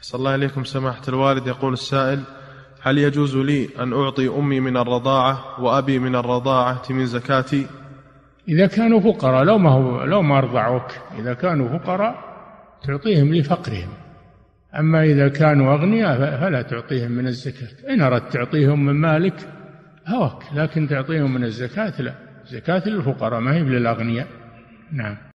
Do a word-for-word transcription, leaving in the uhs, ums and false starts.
أحسن الله إليكم سماحة الوالد. يقول السائل: هل يجوز لي أن أعطي أمي من الرضاعة وأبي من الرضاعة من زكاتي؟ إذا كانوا فقراء، لو ما هو لو ما أرضعوك، إذا كانوا فقراء تعطيهم لفقرهم، أما إذا كانوا أغنياء فلا تعطيهم من الزكاة. إن أردت تعطيهم من مالك هواك، لكن تعطيهم من الزكاة لا، زكاة للفقراء ما هي للأغنياء. نعم.